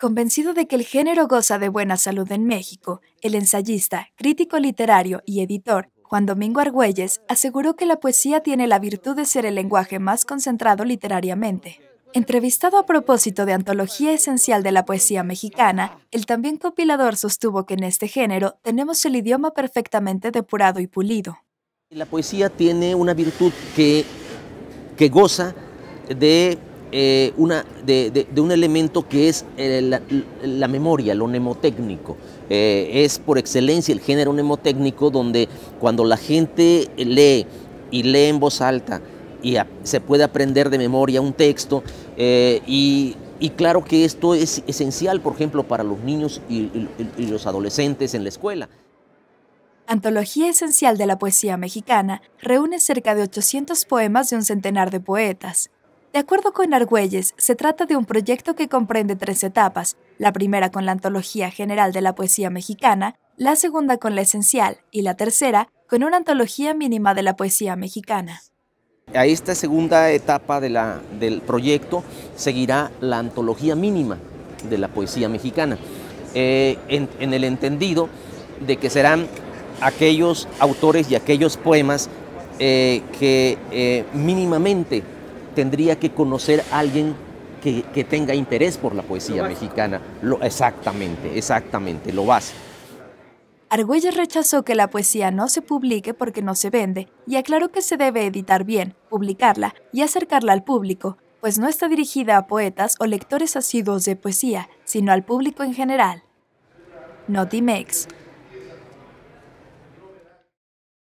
Convencido de que el género goza de buena salud en México, el ensayista, crítico literario y editor Juan Domingo Argüelles aseguró que la poesía tiene la virtud de ser el lenguaje más concentrado literariamente. Entrevistado a propósito de Antología esencial de la poesía mexicana, el también compilador sostuvo que en este género tenemos el idioma perfectamente depurado y pulido. La poesía tiene una virtud que goza de un elemento que es la memoria, lo mnemotécnico. Es por excelencia el género mnemotécnico, donde cuando la gente lee y lee en voz alta y se puede aprender de memoria un texto, y claro que esto es esencial, por ejemplo, para los niños y los adolescentes en la escuela. Antología esencial de la poesía mexicana reúne cerca de 800 poemas de un centenar de poetas. De acuerdo con Argüelles, se trata de un proyecto que comprende 3 etapas, la primera con la Antología General de la Poesía Mexicana, la segunda con la Esencial y la tercera con una Antología Mínima de la Poesía Mexicana. A esta segunda etapa del proyecto seguirá la Antología Mínima de la Poesía Mexicana, en el entendido de que serán aquellos autores y aquellos poemas que mínimamente tendría que conocer a alguien que tenga interés por la poesía mexicana. Exactamente, lo básico. Argüelles rechazó que la poesía no se publique porque no se vende y aclaró que se debe editar bien, publicarla y acercarla al público, pues no está dirigida a poetas o lectores asiduos de poesía, sino al público en general. Notimex.